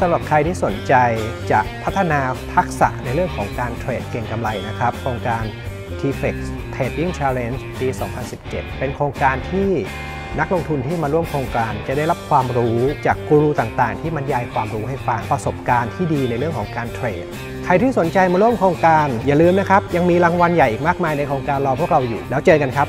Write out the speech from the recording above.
สำหรับใครที่สนใจจะพัฒนาทักษะในเรื่องของการเทรดเก่งกำไรนะครับโครงการ TFEX Trading Challenge ปี 2017 เป็นโครงการที่นักลงทุนที่มาร่วมโครงการจะได้รับความรู้จากกูรูต่างๆที่บรรยายความรู้ให้ฟังประสบการณ์ที่ดีในเรื่องของการเทรดใครที่สนใจมาร่วมโครงการอย่าลืมนะครับยังมีรางวัลใหญ่อีกมากมายในโครงการรอพวกเราอยู่แล้วเจอกันครับ